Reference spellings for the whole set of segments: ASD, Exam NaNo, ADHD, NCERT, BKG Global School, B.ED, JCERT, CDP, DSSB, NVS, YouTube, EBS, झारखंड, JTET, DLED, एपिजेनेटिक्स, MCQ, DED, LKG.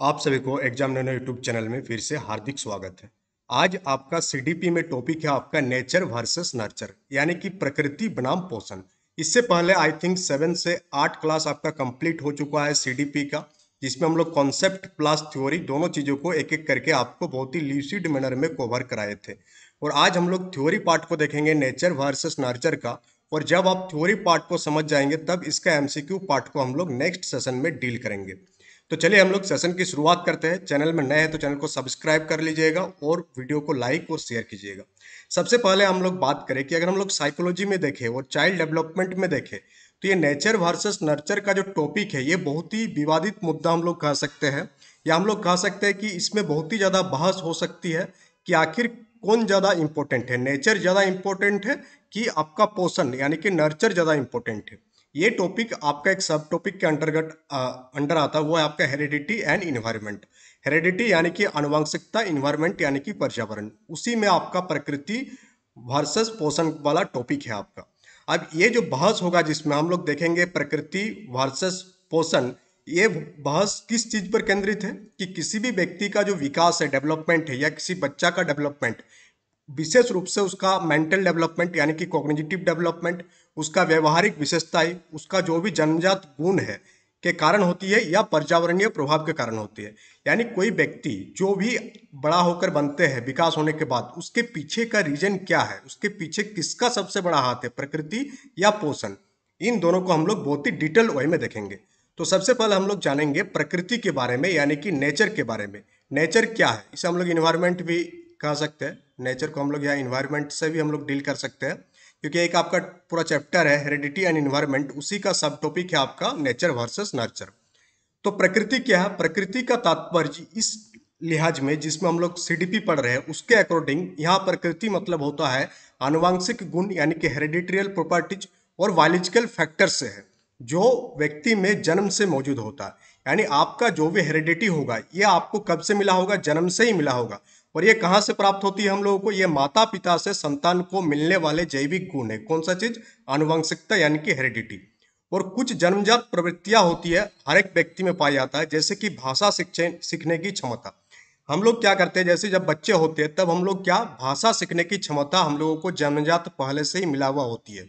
आप सभी को एग्जाम नैनो यूट्यूब चैनल में फिर से हार्दिक स्वागत है। आज आपका सीडीपी में टॉपिक है आपका नेचर वर्सेस नर्चर, यानी कि प्रकृति बनाम पोषण। इससे पहले आई थिंक 7 से 8 क्लास आपका कंप्लीट हो चुका है सीडीपी का, जिसमें हम लोग कॉन्सेप्ट प्लस थ्योरी दोनों चीज़ों को एक एक करके आपको बहुत ही ल्यूसिड मैनर में कवर कराए थे। और आज हम लोग थ्योरी पार्ट को देखेंगे नेचर वर्सेस नर्चर का, और जब आप थ्योरी पार्ट को समझ जाएंगे तब इसका MCQ पार्ट को हम लोग नेक्स्ट सेशन में डील करेंगे। तो चलिए हम लोग सेशन की शुरुआत करते हैं। चैनल में नए हैं तो चैनल को सब्सक्राइब कर लीजिएगा और वीडियो को लाइक और शेयर कीजिएगा। सबसे पहले हम लोग बात करें कि अगर हम लोग साइकोलॉजी में देखें और चाइल्ड डेवलपमेंट में देखें तो ये नेचर वर्सेस नर्चर का जो टॉपिक है ये बहुत ही विवादित मुद्दा हम लोग कह सकते हैं, या हम लोग कह सकते हैं कि इसमें बहुत ही ज़्यादा बहस हो सकती है कि आखिर कौन ज़्यादा इम्पोर्टेंट है, नेचर ज़्यादा इम्पोर्टेंट है कि आपका पोषण यानी कि नर्चर ज़्यादा इम्पोर्टेंट है। ये टॉपिक आपका एक सब टॉपिक के अंडर आता है, वो है आपका हेरिडिटी एंड इन्वायरमेंट। हेरिडिटी यानी कि आनुवंशिकता, इन्वायरमेंट यानी कि पर्यावरण, उसी में आपका प्रकृति वर्सेस पोषण वाला टॉपिक है आपका। अब ये जो बहस होगा जिसमें हम लोग देखेंगे प्रकृति वर्सेस पोषण, ये बहस किस चीज़ पर केंद्रित है कि किसी भी व्यक्ति का जो विकास है, डेवलपमेंट है, या किसी बच्चा का डेवलपमेंट, विशेष रूप से उसका मेंटल डेवलपमेंट यानी कि कॉग्निटिव डेवलपमेंट, उसका व्यवहारिक विशेषताएं, उसका जो भी जन्मजात गुण है के कारण होती है या पर्यावरणीय प्रभाव के कारण होती है। यानी कोई व्यक्ति जो भी बड़ा होकर बनते हैं विकास होने के बाद, उसके पीछे का रीजन क्या है, उसके पीछे किसका सबसे बड़ा हाथ है, प्रकृति या पोषण। इन दोनों को हम लोग बहुत ही डिटेल वे में देखेंगे। तो सबसे पहले हम लोग जानेंगे प्रकृति के बारे में यानी कि नेचर के बारे में। नेचर क्या है, इसे हम लोग इन्वायरमेंट भी कह सकते हैं। नेचर को हम लोग यहाँ इन्वायरमेंट से भी हम लोग डील कर सकते हैं, क्योंकि एक आपका पूरा चैप्टर है हेरिडिटी एंड इन्वायरमेंट, उसी का सब टॉपिक है आपका नेचर वर्सेस नर्चर। तो प्रकृति क्या है, प्रकृति का तात्पर्य इस लिहाज में जिसमें हम लोग सीडीपी पढ़ रहे हैं उसके अकॉर्डिंग यहाँ प्रकृति मतलब होता है आनुवांशिक गुण यानी कि हेरिडिटरियल प्रॉपर्टीज और बायोलॉजिकल फैक्टर से है जो व्यक्ति में जन्म से मौजूद होता है। यानी आपका जो भी हेरिडिटी होगा ये आपको कब से मिला होगा, जन्म से ही मिला होगा। और ये कहाँ से प्राप्त होती है हम लोगों को, ये माता पिता से संतान को मिलने वाले जैविक गुण है। कौन सा चीज, आनुवंशिकता यानी कि हेरिडिटी। और कुछ जन्मजात प्रवृत्तियां होती है हर एक व्यक्ति में पाया जाता है, जैसे कि भाषा सीखने की क्षमता। हम लोग क्या करते हैं, जैसे जब बच्चे होते हैं तब हम लोग क्या, भाषा सीखने की क्षमता हम लोगों को जन्मजात पहले से ही मिला हुआ होती है।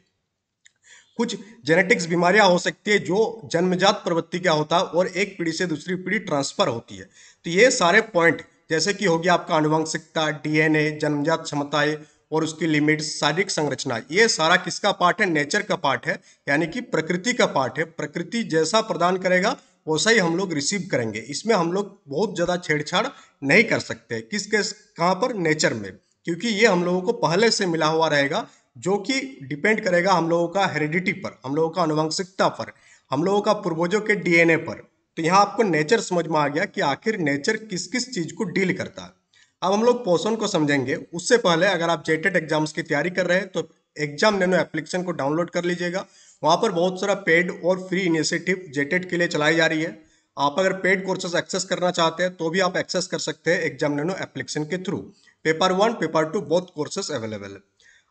कुछ जेनेटिक्स बीमारियां हो सकती है जो जन्मजात प्रवृत्ति का होता है और एक पीढ़ी से दूसरी पीढ़ी ट्रांसफर होती है। तो ये सारे पॉइंट जैसे कि हो गया आपका आनुवंशिकता, DNA, जन्मजात क्षमताएं और उसकी लिमिट्स, शारीरिक संरचना, ये सारा किसका पार्ट है, नेचर का पार्ट है यानी कि प्रकृति का पार्ट है। प्रकृति जैसा प्रदान करेगा वैसा ही हम लोग रिसीव करेंगे। इसमें हम लोग बहुत ज़्यादा छेड़छाड़ नहीं कर सकते, किसके कहाँ पर, नेचर में, क्योंकि ये हम लोगों को पहले से मिला हुआ रहेगा जो कि डिपेंड करेगा हम लोगों का हेरिडिटी पर, हम लोगों का आनुवंशिकता पर, हम लोगों का पूर्वजों के DNA पर। तो यहाँ आपको नेचर समझ में आ गया कि आखिर नेचर किस किस चीज़ को डील करता है। अब हम लोग पोषण को समझेंगे। उससे पहले अगर आप JTET एग्जाम्स की तैयारी कर रहे हैं तो एग्जाम नैनो एप्लीकेशन को डाउनलोड कर लीजिएगा। वहाँ पर बहुत सारा पेड और फ्री इनिशिएटिव JTET के लिए चलाई जा रही है। आप अगर पेड कोर्सेज एक्सेस करना चाहते हैं तो भी आप एक्सेस कर सकते हैं एग्जाम नैनो एप्लीकेशन के through. Paper 1, paper 2 both courses available है।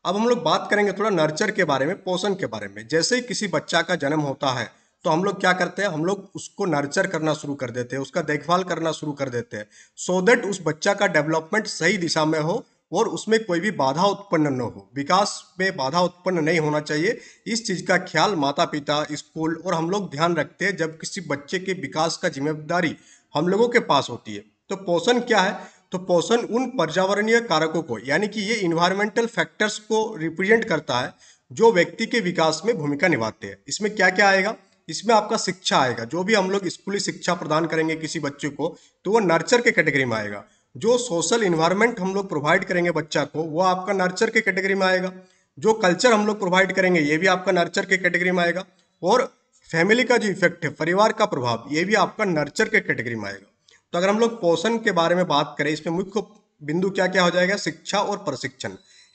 अब हम लोग बात करेंगे थोड़ा नर्चर के बारे में, पोषण के बारे में। जैसे ही किसी बच्चा का जन्म होता है तो हम लोग क्या करते हैं, हम लोग उसको नर्चर करना शुरू कर देते हैं, उसका देखभाल करना शुरू कर देते हैं, सो दैट उस बच्चा का डेवलपमेंट सही दिशा में हो और उसमें कोई भी बाधा उत्पन्न न हो, विकास में बाधा उत्पन्न नहीं होना चाहिए। इस चीज़ का ख्याल माता पिता, स्कूल और हम लोग ध्यान रखते हैं जब किसी बच्चे के विकास का जिम्मेदारी हम लोगों के पास होती है। तो पोषण क्या है, तो पोषण उन पर्यावरणीय कारकों को यानी कि ये इन्वायरमेंटल फैक्टर्स को रिप्रेजेंट करता है जो व्यक्ति के विकास में भूमिका निभाते हैं। इसमें क्या क्या आएगा, इसमें आपका शिक्षा आएगा, जो भी हम लोग स्कूली शिक्षा प्रदान करेंगे किसी बच्चे को तो वो नर्चर के कैटेगरी में आएगा। जो सोशल इन्वायरमेंट हम लोग प्रोवाइड करेंगे बच्चा को वो आपका नर्चर के कैटेगरी में आएगा। जो कल्चर हम लोग प्रोवाइड करेंगे ये भी आपका नर्चर के कैटेगरी में आएगा। और फैमिली का जो इफेक्ट है, परिवार का प्रभाव, ये भी आपका नर्चर के कैटेगरी में आएगा। तो अगर हम लोग पोषण के बारे में बात करें, इसमें मुख्य बिंदु क्या क्या हो जाएगा, शिक्षा और प्रशिक्षण।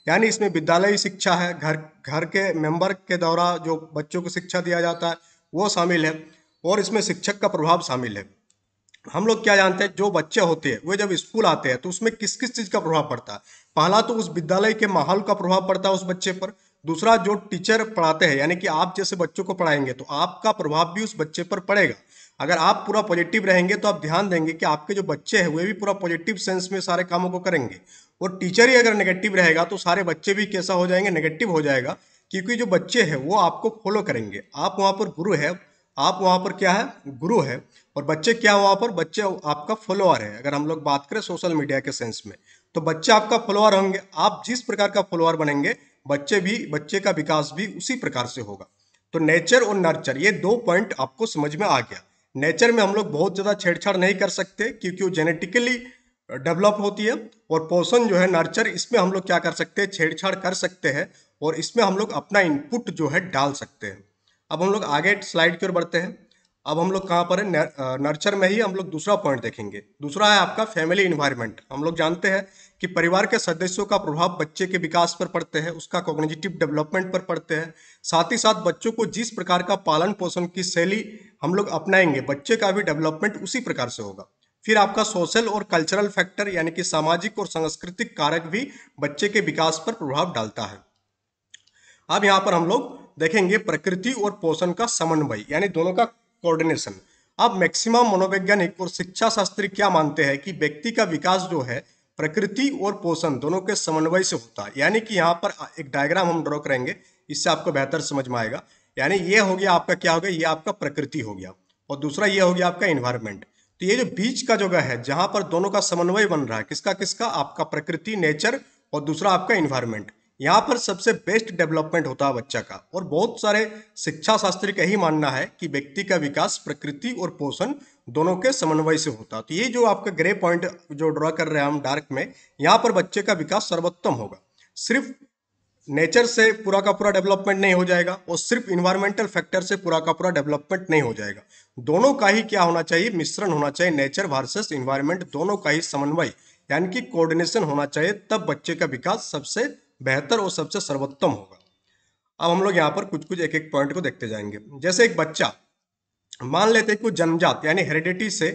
यानी इसमें विद्यालयी शिक्षा है, घर के मेंबर के द्वारा जो बच्चों को शिक्षा दिया जाता है वो शामिल है, और इसमें शिक्षक का प्रभाव शामिल है। हम लोग क्या जानते हैं, जो बच्चे होते हैं वो जब स्कूल आते हैं तो उसमें किस किस चीज़ का प्रभाव पड़ता है। पहला तो उस विद्यालय के माहौल का प्रभाव पड़ता है उस बच्चे पर। दूसरा, जो टीचर पढ़ाते हैं यानी कि आप जैसे बच्चों को पढ़ाएंगे तो आपका प्रभाव भी उस बच्चे पर पड़ेगा। अगर आप पूरा पॉजिटिव रहेंगे तो आप ध्यान देंगे कि आपके जो बच्चे हैं वे भी पूरा पॉजिटिव सेंस में सारे कामों को करेंगे। और टीचर ही अगर नेगेटिव रहेगा तो सारे बच्चे भी कैसा हो जाएंगे, नेगेटिव हो जाएगा, क्योंकि जो बच्चे हैं वो आपको फॉलो करेंगे। आप वहाँ पर गुरु है, आप वहाँ पर क्या है, गुरु है, और बच्चे क्या वहाँ पर, बच्चे आपका फॉलोअर है। अगर हम लोग बात करें सोशल मीडिया के सेंस में तो बच्चे आपका फॉलोअर होंगे। आप जिस प्रकार का फॉलोअर बनेंगे बच्चे का विकास भी उसी प्रकार से होगा। तो नेचर और नर्चर ये दो पॉइंट आपको समझ में आ गया। नेचर में हम लोग बहुत ज़्यादा छेड़छाड़ नहीं कर सकते क्योंकि वो जेनेटिकली डेवलप होती है, और पोर्शन जो है नर्चर, इसमें हम लोग क्या कर सकते हैं, छेड़छाड़ कर सकते हैं, और इसमें हम लोग अपना इनपुट जो है डाल सकते हैं। अब हम लोग आगे स्लाइड की ओर बढ़ते हैं। अब हम लोग कहाँ पर है, नर्चर में ही हम लोग दूसरा पॉइंट देखेंगे। दूसरा है आपका फैमिली इन्वायरमेंट। हम लोग जानते हैं कि परिवार के सदस्यों का प्रभाव बच्चे के विकास पर पड़ते हैं, उसका कॉग्निटिव डेवलपमेंट पर पड़ते हैं। साथ ही साथ बच्चों को जिस प्रकार का पालन पोषण की शैली हम लोग अपनाएंगे बच्चे का भी डेवलपमेंट उसी प्रकार से होगा। फिर आपका सोशल और कल्चरल फैक्टर यानी कि सामाजिक और सांस्कृतिक कारक भी बच्चे के विकास पर प्रभाव डालता है। अब यहाँ पर हम लोग देखेंगे प्रकृति और पोषण का समन्वय यानी दोनों का कोऑर्डिनेशन। अब मैक्सिमम मनोवैज्ञानिक और शिक्षा शास्त्री क्या मानते हैं कि व्यक्ति का विकास जो है प्रकृति और पोषण दोनों के समन्वय से होता है। यानी कि यहाँ पर एक डायग्राम हम ड्रॉ करेंगे, इससे आपको बेहतर समझ में आएगा। यानी ये हो गया आपका क्या हो गया, ये आपका प्रकृति हो गया, और दूसरा ये हो गया आपका एनवायरमेंट। तो ये जो बीच का जगह है जहाँ पर दोनों का समन्वय बन रहा है, किसका किसका, आपका प्रकृति नेचर और दूसरा आपका एनवायरमेंट, यहाँ पर सबसे बेस्ट डेवलपमेंट होता है बच्चा का। और बहुत सारे शिक्षा शास्त्री का ही मानना है कि व्यक्ति का विकास प्रकृति और पोषण दोनों के समन्वय से होता है। तो ये जो आपका ग्रे पॉइंट जो ड्रॉ कर रहे हैं हम डार्क में, यहाँ पर बच्चे का विकास सर्वोत्तम होगा। सिर्फ नेचर से पूरा का पूरा डेवलपमेंट नहीं हो जाएगा और सिर्फ इन्वायरमेंटल फैक्टर से पूरा का पूरा डेवलपमेंट नहीं हो जाएगा। दोनों का ही क्या होना चाहिए, मिश्रण होना चाहिए। नेचर वर्सेस इन्वायरमेंट दोनों का ही समन्वय यानी कि कोऑर्डिनेशन होना चाहिए, तब बच्चे का विकास सबसे बेहतर और सबसे सर्वोत्तम होगा। अब हम लोग यहाँ पर कुछ कुछ एक एक पॉइंट को देखते जाएंगे। जैसे एक बच्चा मान लेते हैं कि जन्मजात यानी हेरिडिटी से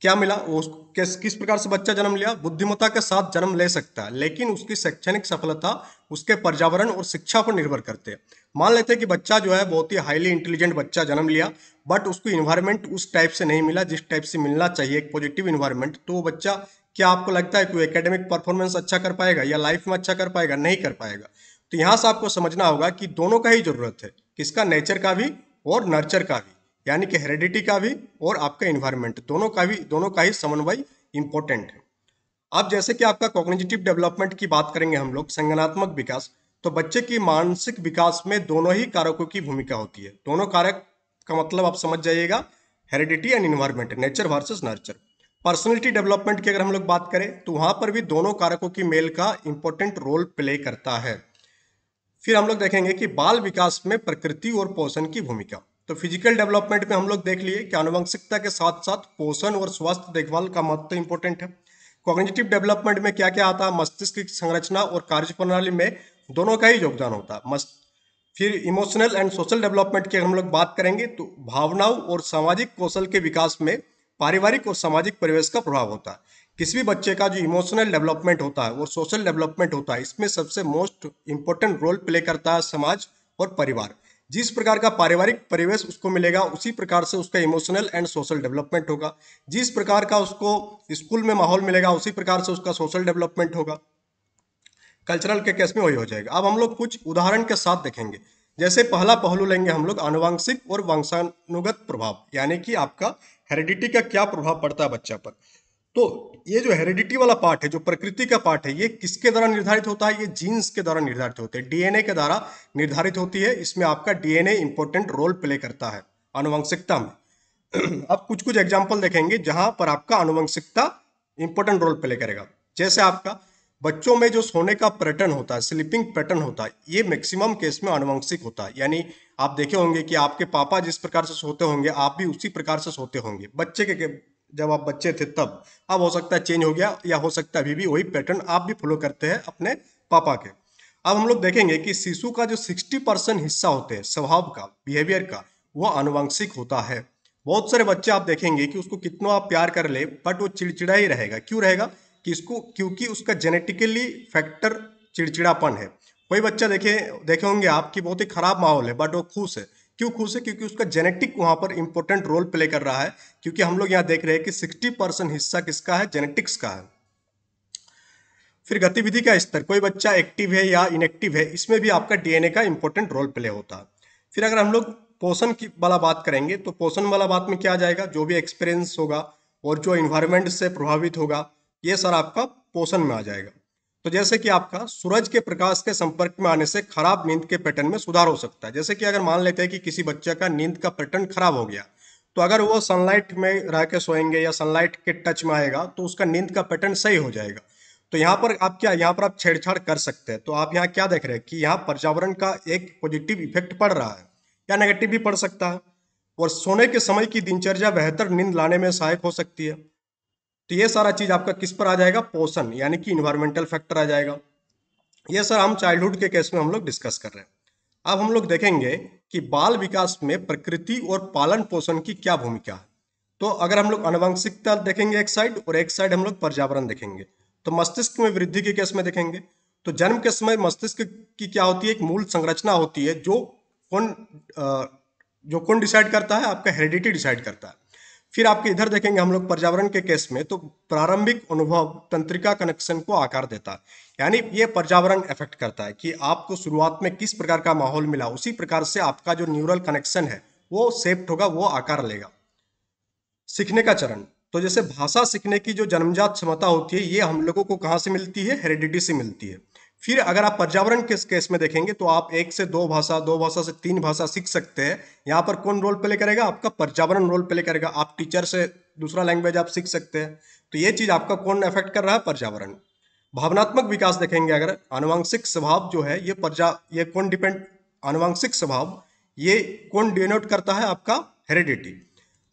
क्या मिला, उसके किस प्रकार से बच्चा जन्म लिया, बुद्धिमत्ता के साथ जन्म ले सकता है, लेकिन उसकी शैक्षणिक सफलता उसके पर्यावरण और शिक्षा पर निर्भर करते हैं। मान लेते हैं कि बच्चा जो है बहुत ही हाईली इंटेलिजेंट बच्चा जन्म लिया, बट उसको इन्वायरमेंट उस टाइप से नहीं मिला जिस टाइप से मिलना चाहिए, एक पॉजिटिव इन्वायरमेंट, तो वो बच्चा क्या आपको लगता है कि वो एकेडमिक परफॉर्मेंस अच्छा कर पाएगा या लाइफ में अच्छा कर पाएगा, नहीं कर पाएगा। तो यहाँ से आपको समझना होगा कि दोनों का ही जरूरत है, किसका, नेचर का भी और नर्चर का भी, यानी कि हेरिडिटी का भी और आपका एनवायरमेंट, दोनों का ही समन्वय इम्पोर्टेंट है। अब जैसे कि आपका कॉग्निटिव डेवलपमेंट की बात करेंगे हम लोग, संज्ञानात्मक विकास, तो बच्चे की मानसिक विकास में दोनों ही कारकों की भूमिका होती है। दोनों कारक का मतलब आप समझ जाइएगा, heredity and environment, nature versus nurture. Personality development की अगर हम लोग बात करें तो वहाँ पर भी दोनों कारकों की मेल का इम्पोर्टेंट रोल प्ले करता है। फिर हम लोग देखेंगे कि बाल विकास में प्रकृति और पोषण की भूमिका। तो फिजिकल डेवलपमेंट में हम लोग देख लिए कि आनुवंशिकता के साथ साथ पोषण और स्वास्थ्य देखभाल का महत्व तो इंपॉर्टेंट है। कॉग्निटिव डेवलपमेंट में क्या क्या आता है, मस्तिष्क की संरचना और कार्यप्रणाली में दोनों का ही योगदान होता है। फिर इमोशनल एंड सोशल डेवलपमेंट की हम लोग बात करेंगे तो भावनाओं और सामाजिक कौशल के विकास में पारिवारिक और सामाजिक परिवेश का प्रभाव होता है। किसी भी बच्चे का जो इमोशनल डेवलपमेंट होता है और सोशल डेवलपमेंट होता है, इसमें सबसे मोस्ट इम्पोर्टेंट रोल प्ले करता है समाज और परिवार। जिस प्रकार का पारिवारिक परिवेश उसको मिलेगा उसी प्रकार से उसका इमोशनल एंड सोशल डेवलपमेंट होगा। जिस प्रकार का उसको स्कूल में माहौल मिलेगा उसी प्रकार से उसका सोशल डेवलपमेंट होगा। कल्चरल के केस में वही हो जाएगा। अब हम लोग कुछ उदाहरण के साथ देखेंगे। जैसे पहला पहलू लेंगे हम लोग आनुवांशिक और वंशानुगत प्रभाव, यानी कि आपका हेरिडिटी का क्या प्रभाव पड़ता है बच्चा पर। तो ये जो हेरिडिटी वाला पार्ट है, जो प्रकृति का पार्ट है, ये किसके द्वारा निर्धारित होता है, ये जीन्स के द्वारा निर्धारित होते हैं, डीएनए के द्वारा निर्धारित होती है। इसमें आपका डीएनए इंपॉर्टेंट रोल प्ले करता है आनुवंशिकता में। अब कुछ कुछ एग्जाम्पल देखेंगे जहां पर आपका आनुवंशिकता इंपॉर्टेंट रोल प्ले करेगा। जैसे आपका बच्चों में जो सोने का पैटर्न होता है, स्लीपिंग पैटर्न होता है, ये मैक्सिमम केस में आनुवंशिक होता है। यानी आप देखे होंगे कि आपके पापा जिस प्रकार से सोते होंगे आप भी उसी प्रकार से सोते होंगे बच्चे के, जब आप बच्चे थे तब। अब हो सकता है चेंज हो गया, या हो सकता है अभी भी वही पैटर्न आप भी फॉलो करते हैं अपने पापा के। अब हम लोग देखेंगे कि शिशु का जो 60% हिस्सा होते हैं स्वभाव का, बिहेवियर का, वो आनुवंशिक होता है। बहुत सारे बच्चे आप देखेंगे कि उसको कितना आप प्यार कर ले बट वो चिड़चिड़ा ही रहेगा। क्यों रहेगा कि इसको, क्योंकि उसका जेनेटिकली फैक्टर चिड़चिड़ापन है। कोई बच्चा देखे होंगे आप कि बहुत ही खराब माहौल है बट वो खुश है, क्यों खुश है? क्योंकि उसका जेनेटिक वहाँ पर इंपॉर्टेंट रोल प्ले कर रहा है, क्योंकि हम लोग यहाँ देख रहे हैं कि 60% हिस्सा किसका है, जेनेटिक्स का है। फिर गतिविधि का स्तर, कोई बच्चा एक्टिव है या इनएक्टिव है, इसमें भी आपका डीएनए का इंपॉर्टेंट रोल प्ले होता है। फिर अगर हम लोग पोषण की वाला बात करेंगे तो पोषण वाला बात में क्या आ जाएगा, जो भी एक्सपीरियंस होगा और जो इन्वायरमेंट से प्रभावित होगा, ये सारा आपका पोषण में आ जाएगा। तो जैसे कि आपका सूरज के प्रकाश के संपर्क में आने से खराब नींद के पैटर्न में सुधार हो सकता है। जैसे कि अगर मान लेते हैं कि किसी बच्चे का नींद का पैटर्न खराब हो गया, तो अगर वो सनलाइट में रह के सोएंगे या सनलाइट के टच में आएगा तो उसका नींद का पैटर्न सही हो जाएगा। तो यहाँ पर आप छेड़छाड़ कर सकते हैं। तो आप यहाँ क्या देख रहे हैं कि यहाँ पर्यावरण का एक पॉजिटिव इफेक्ट पड़ रहा है या नेगेटिव भी पड़ सकता है, और सोने के समय की दिनचर्या बेहतर नींद लाने में सहायक हो सकती है। तो ये सारा चीज आपका किस पर आ जाएगा, पोषण यानी कि इन्वायरमेंटल फैक्टर आ जाएगा। ये सर हम चाइल्डहुड के केस में हम लोग डिस्कस कर रहे हैं। अब हम लोग देखेंगे कि बाल विकास में प्रकृति और पालन पोषण की क्या भूमिका है। तो अगर हम लोग आनुवंशिकता देखेंगे एक साइड, और एक साइड हम लोग पर्यावरण देखेंगे। तो मस्तिष्क में वृद्धि के केस में देखेंगे तो जन्म के समय मस्तिष्क की क्या होती है, एक मूल संरचना होती है जो कौन डिसाइड करता है, आपका हेरिडिटी डिसाइड करता है। फिर आपके इधर देखेंगे हम लोग पर्यावरण के केस में, तो प्रारंभिक अनुभव तंत्रिका कनेक्शन को आकार देता है, यानी ये पर्यावरण इफेक्ट करता है कि आपको शुरुआत में किस प्रकार का माहौल मिला, उसी प्रकार से आपका जो न्यूरल कनेक्शन है वो शेप्ड होगा, वो आकार लेगा। सीखने का चरण, तो जैसे भाषा सीखने की जो जन्मजात क्षमता होती है, ये हम लोगों को कहाँ से मिलती है, हेरिडिटी से मिलती है। फिर अगर आप पर्यावरण के केस में देखेंगे तो आप 1 से 2 भाषा, 2 भाषा से 3 भाषा सीख सकते हैं। यहाँ पर कौन रोल प्ले करेगा, आपका पर्यावरण रोल प्ले करेगा। आप टीचर से दूसरा लैंग्वेज आप सीख सकते हैं। तो ये चीज आपका कौन अफेक्ट कर रहा है, पर्यावरण। भावनात्मक विकास देखेंगे अगर, आनुवंशिक स्वभाव जो है ये कौन डिपेंड, आनुवंशिक स्वभाव ये कौन डिनोट करता है, आपका हेरिडिटी।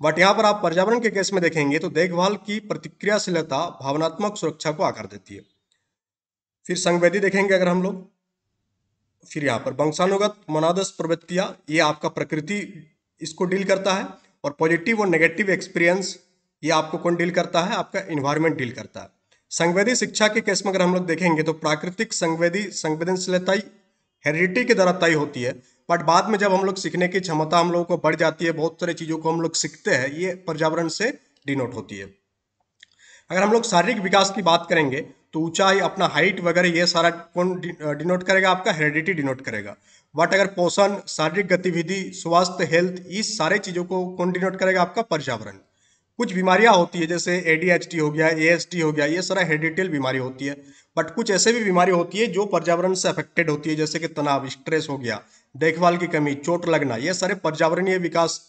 बट यहाँ पर आप पर्यावरण के केस में देखेंगे तो देखभाल की प्रतिक्रियाशीलता भावनात्मक सुरक्षा को आकार देती है। फिर संवेदी देखेंगे अगर हम लोग, फिर यहाँ पर वंशानुगत मनादस प्रवृत्तियाँ, ये आपका प्रकृति इसको डील करता है, और पॉजिटिव और नेगेटिव एक्सपीरियंस ये आपको कौन डील करता है, आपका इन्वायरमेंट डील करता है। संवेदी शिक्षा के केस में अगर हम लोग देखेंगे तो प्राकृतिक संवेदनशीलता हेरिडिटी के द्वारा तय होती है, बट बाद में जब हम लोग सीखने की क्षमता हम लोगों को बढ़ जाती है, बहुत सारी चीज़ों को हम लोग सीखते हैं, ये पर्यावरण से डिनोट होती है। अगर हम लोग शारीरिक विकास की बात करेंगे तो ऊंचाई, अपना हाइट वगैरह, ये सारा कौन डिनोट करेगा, आपका हेरिडिटी डिनोट करेगा। बट अगर पोषण, शारीरिक गतिविधि, स्वास्थ्य, हेल्थ, इस सारे चीज़ों को कौन डिनोट करेगा, आपका पर्यावरण। कुछ बीमारियां होती है जैसे ADHD हो गया, ASD हो गया, ये सारा हेरिडिटल बीमारी होती है। बट कुछ ऐसे भी बीमारी होती है जो पर्यावरण से अफेक्टेड होती है, जैसे कि तनाव, स्ट्रेस हो गया, देखभाल की कमी, चोट लगना, ये सारे पर्यावरणीय विकास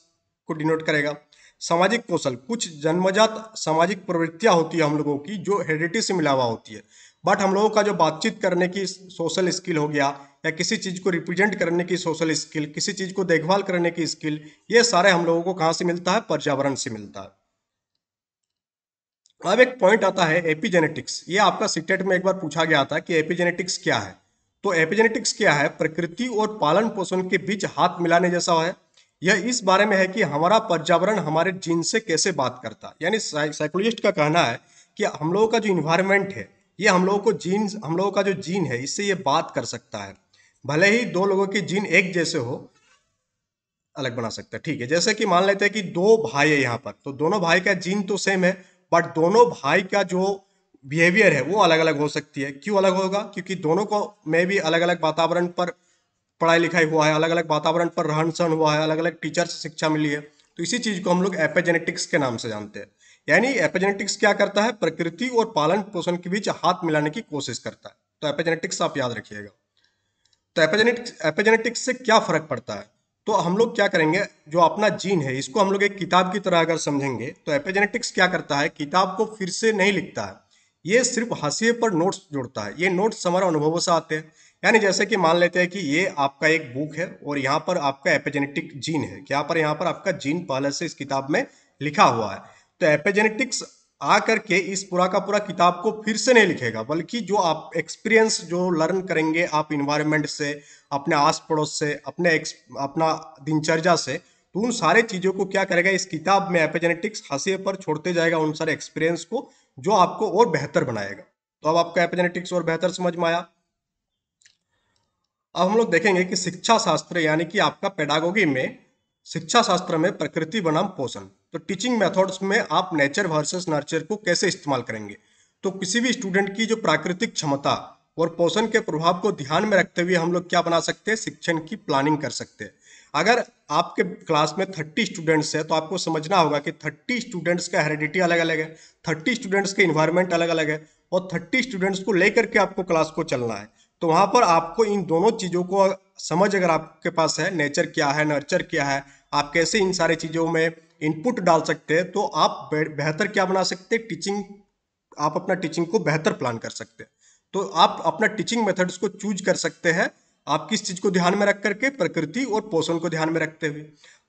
को डिनोट करेगा। सामाजिक कौशल, कुछ जन्मजात सामाजिक प्रवृत्तियां होती है हम लोगों की जो हेरिडिटी से मिला हुआ होती है, बट हम लोगों का जो बातचीत करने की सोशल स्किल हो गया, या किसी चीज़ को रिप्रेजेंट करने की सोशल स्किल, किसी चीज़ को देखभाल करने की स्किल, ये सारे हम लोगों को कहाँ से मिलता है, पर्यावरण से मिलता है। अब एक पॉइंट आता है एपिजेनेटिक्स, ये आपका सीटेट में एक बार पूछा गया था कि एपिजेनेटिक्स क्या है। तो एपिजेनेटिक्स क्या है, प्रकृति और पालन पोषण के बीच हाथ मिलाने जैसा है। यह इस बारे में है कि हमारा पर्यावरण हमारे जीन से कैसे बात करता है, यानी साइकोलॉजिस्ट का कहना है कि हम लोगों का जो इन्वायरमेंट है, ये हम लोगों का जो जीन है, इससे ये बात कर सकता है। भले ही दो लोगों के जीन एक जैसे हो, अलग बना सकता है, ठीक है। जैसे कि मान लेते हैं कि 2 भाई है यहाँ पर, तो दोनों भाई का जीन तो सेम है, बट दोनों भाई का जो बिहेवियर है वो अलग अलग हो सकती है। क्यों अलग होगा, क्योंकि दोनों को में भी अलग अलग वातावरण पर पढ़ाई लिखाई हुआ है, अलग अलग वातावरण पर रहन सहन हुआ है, अलग अलग टीचर से शिक्षा मिली है। तो इसी चीज को हम लोग एपिजेनेटिक्स के नाम से जानते हैं। यानी एपिजेनेटिक्स क्या करता है, प्रकृति और पालन पोषण के बीच हाथ मिलाने की कोशिश करता है। तो एपिजेनेटिक्स आप याद रखिएगा। तो एपिजेनेटिक्स से क्या फर्क पड़ता है, तो हम लोग क्या करेंगे, जो अपना जीन है इसको हम लोग एक किताब की तरह अगर समझेंगे तो एपिजेनेटिक्स क्या करता है, किताब को फिर से नहीं लिखता है, ये सिर्फ हाशिए पर नोट्स जोड़ता है। ये नोट्स हमारे अनुभवों से आते हैं, यानी जैसे कि मान लेते हैं कि ये आपका एक बुक है और यहाँ पर आपका एपिजेनेटिक जीन है, यहाँ पर आपका जीन पहले से इस किताब में लिखा हुआ है। तो एपिजेनेटिक्स आ करके इस पूरा का पूरा किताब को फिर से नहीं लिखेगा, बल्कि जो आप एक्सपीरियंस जो लर्न करेंगे आप इन्वायरमेंट से, अपने आस पड़ोस से, अपना दिनचर्या से, तो उन सारे चीज़ों को क्या करेगा, इस किताब में एपिजेनेटिक्स हाशिए पर छोड़ते जाएगा, उन सारे एक्सपीरियंस को जो आपको और बेहतर बनाएगा। तो अब आपका एपिजेनेटिक्स और बेहतर समझ में आया। अब हम लोग देखेंगे कि शिक्षा शास्त्र यानी कि आपका पेडागोगी में शिक्षा शास्त्र में प्रकृति बनाम पोषण, तो टीचिंग मेथड्स में आप नेचर वर्सेस नर्चर को कैसे इस्तेमाल करेंगे। तो किसी भी स्टूडेंट की जो प्राकृतिक क्षमता और पोषण के प्रभाव को ध्यान में रखते हुए हम लोग क्या बना सकते हैं, शिक्षण की प्लानिंग कर सकते हैं। अगर आपके क्लास में 30 स्टूडेंट्स हैं तो आपको समझना होगा कि 30 स्टूडेंट्स का हेरिडिटी अलग अलग है, 30 स्टूडेंट्स के इन्वायरमेंट अलग अलग है और 30 स्टूडेंट्स को लेकर के आपको क्लास को चलना है। तो वहाँ पर आपको इन दोनों चीज़ों को समझ अगर आपके पास है, नेचर क्या है नर्चर क्या है, आप कैसे इन सारी चीज़ों में इनपुट डाल सकते हैं, तो आप बेहतर क्या बना सकते हैं, टीचिंग, आप अपना टीचिंग को बेहतर प्लान कर सकते हैं। तो आप अपना टीचिंग मेथड्स को चूज कर सकते हैं, आप किस चीज़ को ध्यान में रख करके, प्रकृति और पोषण को ध्यान में रखते हुए।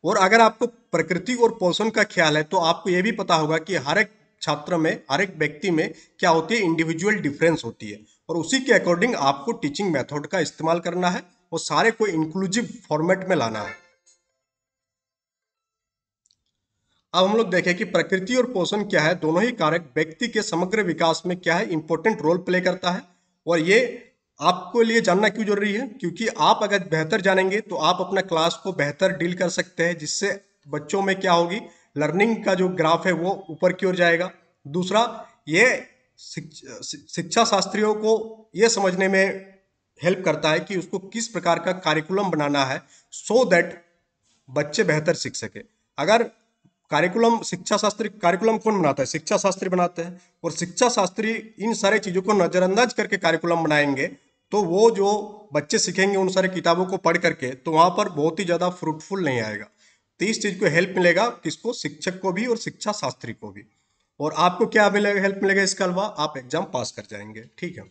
और अगर आपको प्रकृति और पोषण का ख्याल है तो आपको ये भी पता होगा कि हर एक छात्र में, हर एक व्यक्ति में क्या होती है, इंडिविजुअल डिफरेंस होती है और उसी के अकॉर्डिंग आपको टीचिंग मेथड का इस्तेमाल करना है और सारे को इंक्लूसिव फॉर्मेट में लाना है। अब हम लोग देखें कि प्रकृति और पोषण क्या है, दोनों ही कारक व्यक्ति के समग्र विकास में क्या है, इंपॉर्टेंट रोल प्ले करता है। और ये आपको लिए जानना क्यों जरूरी है, क्योंकि आप अगर बेहतर जानेंगे तो आप अपना क्लास को बेहतर डील कर सकते हैं, जिससे बच्चों में क्या होगी, लर्निंग का जो ग्राफ है वो ऊपर की ओर जाएगा। दूसरा, ये शिक्षा शास्त्रियों को ये समझने में हेल्प करता है कि उसको किस प्रकार का करिकुलम बनाना है, सो दैट बच्चे बेहतर सीख सके। अगर करिकुलम, शिक्षा शास्त्री करिकुलम कौन बनाता है, शिक्षा शास्त्री बनाते हैं, और शिक्षा शास्त्री इन सारे चीज़ों को नज़रअंदाज करके करिकुलम बनाएंगे तो वो जो बच्चे सीखेंगे उन सारे किताबों को पढ़ करके, तो वहाँ पर बहुत ही ज़्यादा फ्रूटफुल नहीं आएगा। तो इस चीज़ को हेल्प मिलेगा किसको, शिक्षक को भी और शिक्षा शास्त्री को भी। और आपको क्या मिलेगा, हेल्प मिलेगा, इसका अलावा आप एग्जाम पास कर जाएंगे। ठीक है,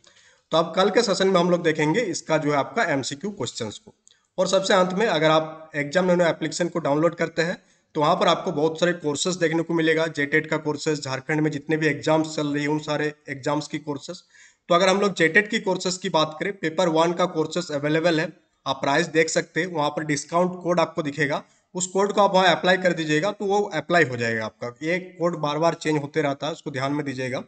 तो अब कल के सेशन में हम लोग देखेंगे इसका जो है आपका MCQ क्वेश्चंस को। और सबसे अंत में, अगर आप एग्जाम नैनो एप्लीकेशन को डाउनलोड करते हैं तो वहाँ पर आपको बहुत सारे कोर्सेज देखने को मिलेगा, JTET का कोर्सेज, झारखंड में जितने भी एग्जाम्स चल रही है उन सारे एग्जाम्स की कोर्सेज। तो अगर हम लोग JTET की कोर्सेज की बात करें, पेपर 1 का कोर्सेज अवेलेबल है, आप प्राइस देख सकते हैं, वहाँ पर डिस्काउंट कोड आपको दिखेगा, उस कोड को आप वहाँ अप्लाई कर दीजिएगा तो वो अप्लाई हो जाएगा आपका। ये कोड बार बार चेंज होते रहता है, उसको ध्यान में दीजिएगा,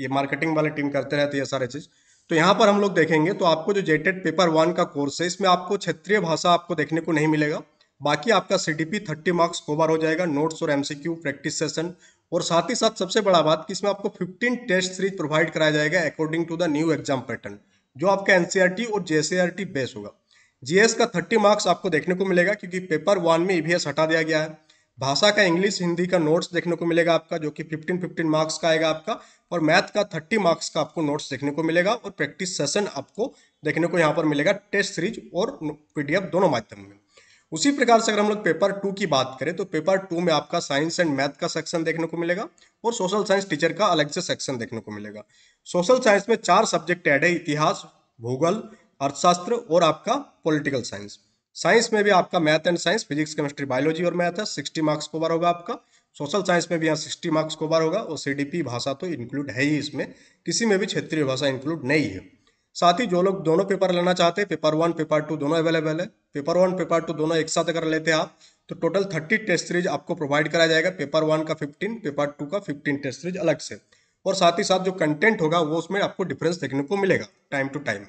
ये मार्केटिंग वाली टीम करते रहती है सारे चीज़। तो यहाँ पर हम लोग देखेंगे तो आपको जो JTET पेपर 1 का कोर्स है, इसमें आपको क्षेत्रीय भाषा आपको देखने को नहीं मिलेगा, बाकी आपका CDP 30 मार्क्स कवर हो जाएगा, नोट्स और MCQ प्रैक्टिस सेशन, और साथ ही साथ सबसे बड़ा बात कि इसमें आपको 15 टेस्ट सीरीज प्रोवाइड कराया जाएगा according to the new exam pattern, जो आपका NCERT और JCERT बेस होगा। GS का 30 मार्क्स आपको देखने को मिलेगा, क्योंकि पेपर 1 में EBS हटा दिया गया है। भाषा का इंग्लिश हिंदी का नोट्स देखने को मिलेगा आपका, जो कि 15-15 मार्क्स का आएगा आपका, और मैथ का 30 मार्क्स का आपको नोट्स देखने को मिलेगा, और प्रैक्टिस सेशन आपको देखने को यहाँ पर मिलेगा, टेस्ट सीरीज और PDF दोनों माध्यम में। उसी प्रकार से अगर हम लोग पेपर 2 की बात करें तो पेपर 2 में आपका साइंस एंड मैथ का सेक्शन देखने को मिलेगा और सोशल साइंस टीचर का अलग से सेक्शन देखने को मिलेगा। सोशल साइंस में 4 सब्जेक्ट ऐड है, इतिहास, भूगोल, अर्थशास्त्र और आपका पॉलिटिकल साइंस। साइंस में भी आपका math and science, physics, chemistry, biology और मैथ है, 60 मार्क्स कवर होगा आपका। सोशल साइंस में भी यहाँ 60 मार्क्स कवर होगा, और CDP भाषा तो इंक्लूड है ही, इसमें किसी में भी क्षेत्रीय भाषा इंक्लूड नहीं है। साथ ही जो लोग दोनों पेपर लेना चाहते हैं, पेपर 1 पेपर 2 दोनों अवेलेबल है। पेपर 1 पेपर 2 दोनों एक साथ अगर लेते हैं आप तो टोटल 30 टेस्ट सीरीज आपको प्रोवाइड कराया जाएगा, पेपर 1 का 15, पेपर 2 का 15 टेस्ट सीरीज अलग से, और साथ ही साथ जो कंटेंट होगा वो उसमें आपको डिफरेंस देखने को मिलेगा टाइम टू टाइम।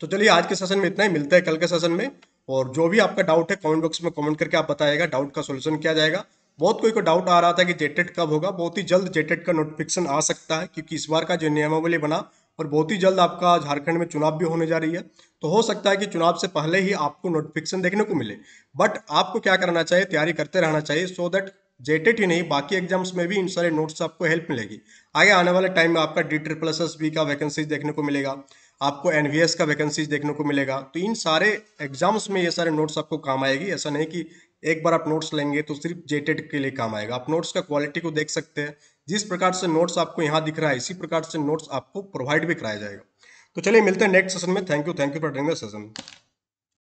तो चलिए आज के सेशन में इतना ही, मिलता है कल के सेशन में। और जो भी आपका डाउट है कॉमेंट बॉक्स में कॉमेंट करके आप बताइएगा, डाउट का सोल्यूशन किया जाएगा। बहुत कोई को डाउट आ रहा था कि JTET कब होगा, बहुत ही जल्द JTET का नोटिफिकेशन आ सकता है, क्योंकि इस बार का जो नियमावली बना और बहुत ही जल्द आपका झारखंड में चुनाव भी होने जा रही है, तो हो सकता है कि चुनाव से पहले ही आपको नोटिफिकेशन देखने को मिले। बट आपको क्या करना चाहिए, तैयारी करते रहना चाहिए, सो दैट JTET ही नहीं बाकी एग्जाम्स में भी इन सारे नोट्स से आपको हेल्प मिलेगी। आगे आने वाले टाइम में आपका DSSB का वैकेंसीज देखने को मिलेगा, आपको NVS का वैकेंसीज देखने को मिलेगा, तो इन सारे एग्जाम्स में ये सारे नोट्स आपको काम आएगी। ऐसा नहीं कि एक बार आप नोट्स लेंगे तो सिर्फ JTET के लिए काम आएगा, आप नोट्स का क्वालिटी को देख सकते हैं। जिस प्रकार से नोट्स आपको यहाँ दिख रहा है, इसी प्रकार से नोट्स आपको प्रोवाइड भी कराया जाएगा। तो चलिए मिलते हैं नेक्स्ट सेशन में। Thank you for attending the session.